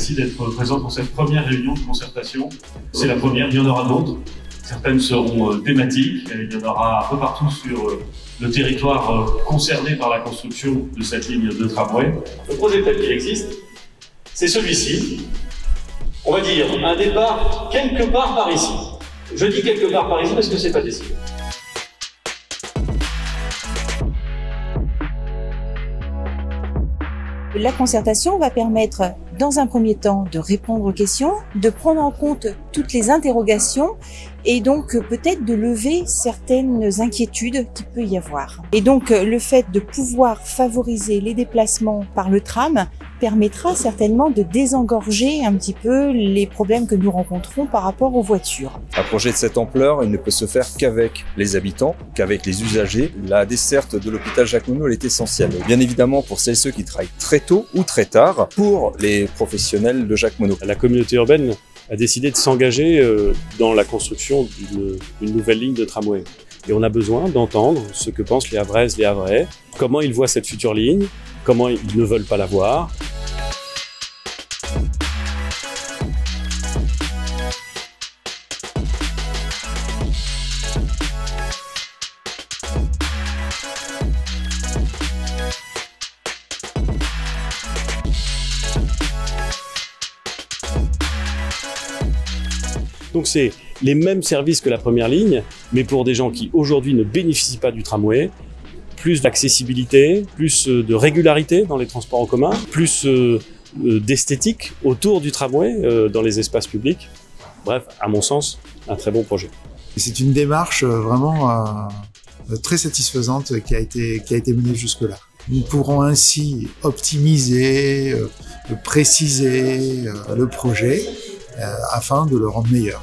remercie d'être présent pour cette première réunion de concertation. C'est la première, il y en aura d'autres. Certaines seront thématiques, il y en aura un peu partout sur le territoire concerné par la construction de cette ligne de tramway. Le projet tel qu'il existe, c'est celui-ci. On va dire un départ quelque part par ici. Je dis quelque part par ici parce que c'est pas décidé. La concertation va permettre, dans un premier temps, de répondre aux questions, de prendre en compte toutes les interrogations et donc peut-être de lever certaines inquiétudes qu'il peut y avoir. Et donc le fait de pouvoir favoriser les déplacements par le tram permettra certainement de désengorger un petit peu les problèmes que nous rencontrons par rapport aux voitures. Un projet de cette ampleur, il ne peut se faire qu'avec les habitants, qu'avec les usagers. La desserte de l'hôpital Jacques Monod est essentielle, bien évidemment pour celles et ceux qui travaillent très tôt ou très tard, pour les professionnels de Jacques Monod. La communauté urbaine a décidé de s'engager dans la construction d'une nouvelle ligne de tramway. Et on a besoin d'entendre ce que pensent les Havraises, les Havrais, comment ils voient cette future ligne, comment ils ne veulent pas la voir. Donc c'est les mêmes services que la première ligne, mais pour des gens qui aujourd'hui ne bénéficient pas du tramway, plus d'accessibilité, plus de régularité dans les transports en commun, plus d'esthétique autour du tramway dans les espaces publics. Bref, à mon sens, un très bon projet. C'est une démarche vraiment très satisfaisante qui a été menée jusque-là. Nous pourrons ainsi optimiser, préciser le projet, afin de le rendre meilleur.